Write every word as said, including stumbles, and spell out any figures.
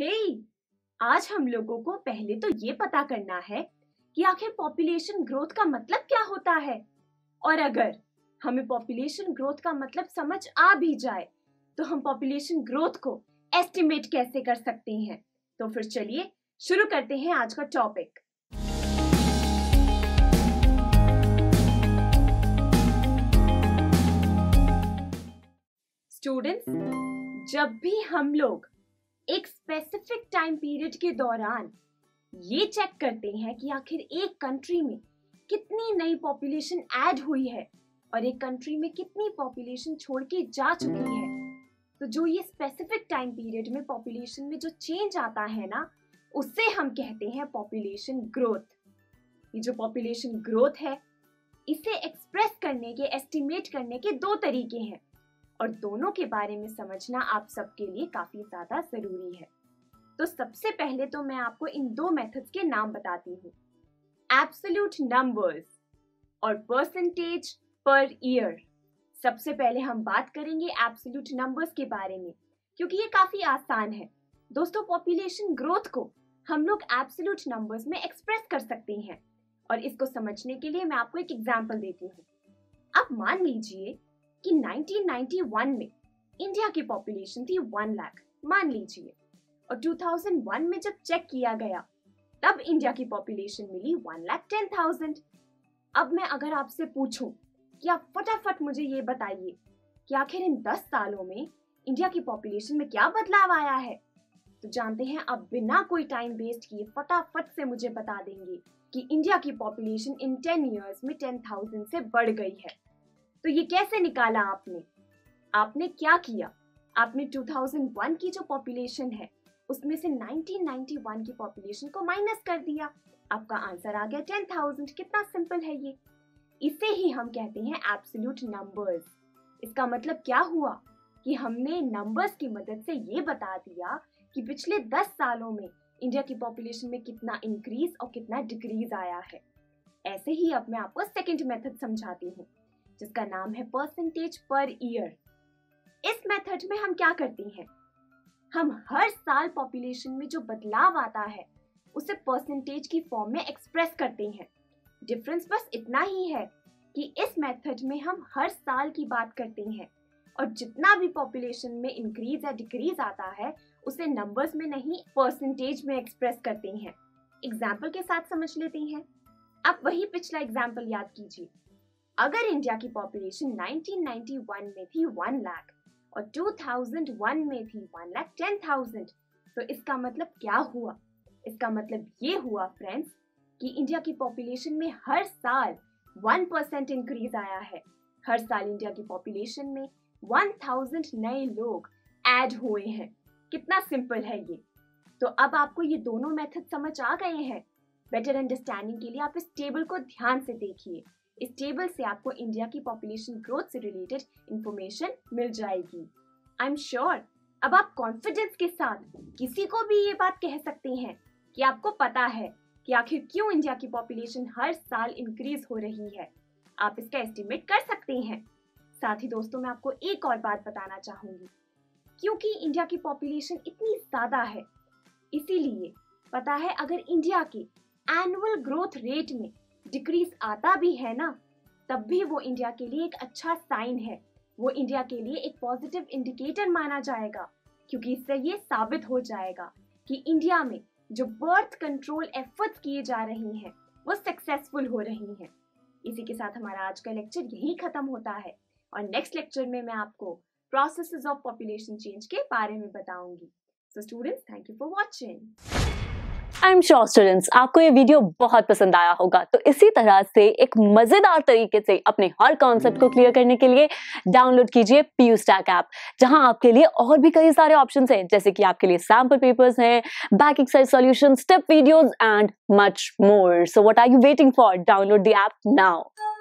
हे hey, आज हम लोगों को पहले तो ये पता करना है कि आखिर पॉपुलेशन ग्रोथ का मतलब क्या होता है, और अगर हमें पॉपुलेशन ग्रोथ का मतलब समझ आ भी जाए तो हम पॉपुलेशन ग्रोथ को एस्टिमेट कैसे कर सकते हैं। तो फिर चलिए शुरू करते हैं आज का टॉपिक। स्टूडेंट्स, जब भी हम लोग एक स्पेसिफिक टाइम पीरियड के दौरान ये चेक करते हैं कि आखिर एक कंट्री में कितनी नई पॉपुलेशन ऐड हुई है और एक कंट्री में कितनी पॉपुलेशन छोड़ के जा चुकी है, तो जो ये स्पेसिफिक टाइम पीरियड में पॉपुलेशन में जो चेंज आता है ना, उससे हम कहते हैं पॉपुलेशन ग्रोथ। ये जो पॉपुलेशन ग्रोथ है, इसे एक्सप्रेस करने के, एस्टिमेट करने के दो तरीके हैं और दोनों के बारे में समझना आप सबके लिए काफी ज्यादा जरूरी है। तो सबसे पहले तो मैं आपको इन दो मेथड्स के नाम बताती हूँ, एब्सोल्यूट नंबर्स और परसेंटेज पर ईयर। सबसे पहले हम बात करेंगे एब्सोल्यूट नंबर्स के बारे में, क्योंकि ये काफी आसान है। दोस्तों, पॉपुलेशन ग्रोथ को हम लोग एब्सोल्यूट नंबर्स में एक्सप्रेस कर सकते हैं और इसको समझने के लिए मैं आपको एक एग्जाम्पल देती हूँ। आप मान लीजिए कि नाइनटीन नाइंटी वन में इंडिया की पॉपुलेशन थी एक लाख, मान लीजिए, और दो हज़ार एक में जब चेक किया गया तब इंडिया की पॉपुलेशन मिली एक लाख टेन थाउजेंड। अब मैं अगर आपसे पूछूं कि आप फटाफट मुझे ये बताइए कि आखिर इन दस सालों में इंडिया की पॉपुलेशन में क्या बदलाव आया है, तो जानते हैं आप बिना कोई टाइम वेस्ट किए फटाफट से मुझे बता देंगे कि इंडिया की पॉपुलेशन इन टेन ईयर्स में टेन थाउजेंड से बढ़ गई है। तो ये कैसे निकाला आपने? आपने क्या किया? आपने दो हज़ार एक की जो पॉपुलेशन है उसमें से नाइनटीन नाइंटी वन की पॉपुलेशन को माइनस कर दिया। आपका आंसर आ गया टेन थाउजेंड। कितना सिंपल है ये। इसे ही हम कहते हैं एब्सोल्यूट नंबर्स। इसका मतलब क्या हुआ कि हमने नंबर्स की मदद से ये बता दिया कि पिछले दस सालों में इंडिया की पॉपुलेशन में कितना इंक्रीज और कितना डिक्रीज आया है। ऐसे ही अब मैं आपको सेकेंड मेथड समझाती हूँ, जिसका नाम है परसेंटेज पर ईयर। इस मेथड में हम क्या करते हैं, हम हर साल पॉपुलेशन में जो बदलाव आता है उसे परसेंटेज की फॉर्म में एक्सप्रेस करते हैं। डिफरेंस बस इतना ही है कि इस मेथड में हम हर साल की बात करते हैं और जितना भी पॉपुलेशन में इंक्रीज या डिक्रीज आता है उसे नंबर्स में नहीं, परसेंटेज में एक्सप्रेस करते हैं। एग्जाम्पल के साथ समझ लेते हैं। आप वही पिछला एग्जाम्पल याद कीजिए। अगर इंडिया की पॉपुलेशन नाइनटीन नाइंटी वन में थी एक लाख और दो हज़ार एक में थी एक लाख टेन थाउजेंड, तो इसका मतलब क्या हुआ? इसका मतलब ये हुआ फ्रेंड्स कि इंडिया की पॉपुलेशन में हर साल वन परसेंट इंक्रीज आया है। हर साल इंडिया की पॉपुलेशन में एक हज़ार नए लोग ऐड हुए हैं। कितना सिंपल है ये। तो अब आपको ये दोनों मेथड समझ आ गए हैं। बेटर अंडरस्टैंडिंग के लिए आप इस टेबल को ध्यान से देखिए। इस टेबल से आपको इंडिया की पॉपुलेशन ग्रोथ से रिलेटेड इंफॉर्मेशन मिल जाएगी। आई एम श्योर अब आप कॉन्फिडेंस के साथ किसी को भी ये बात कह सकते हैं कि आपको पता है कि आखिर क्यों इंडिया की पॉपुलेशन हर साल इंक्रीज हो रही है। आप इसका एस्टिमेट कर सकते हैं। साथ ही दोस्तों, मैं आपको एक और बात बताना चाहूंगी, क्योंकि इंडिया की पॉपुलेशन इतनी ज्यादा है, इसीलिए पता है अगर इंडिया के एनुअल ग्रोथ रेट में डिक्रीज आता भी है ना, तब भी वो इंडिया के लिए एक अच्छा साइन है। वो इंडिया के लिए एक पॉजिटिव इंडिकेटर माना जाएगा, क्योंकि इससे ये साबित हो जाएगा कि इंडिया में जो बर्थ कंट्रोल एफर्ट्स किए जा रहे हैं वो सक्सेसफुल हो रही हैं। इसी के साथ हमारा आज का लेक्चर यहीं खत्म होता है और नेक्स्ट लेक्चर में मैं आपको प्रोसेसेस ऑफ पॉपुलेशन चेंज के बारे में बताऊंगी। So students, thank you for watching. I am sure students, आपको ये वीडियो बहुत पसंद आया होगा। तो इसी तरह से एक मजेदार तरीके से अपने हर कॉन्सेप्ट को क्लियर करने के लिए डाउनलोड कीजिए PuStack ऐप, जहां आपके लिए और भी कई सारे ऑप्शंस हैं, जैसे कि आपके लिए सैम्पल पेपर्स हैं, back exercise solutions, step videos and much more. So what are you waiting for? Download the app now.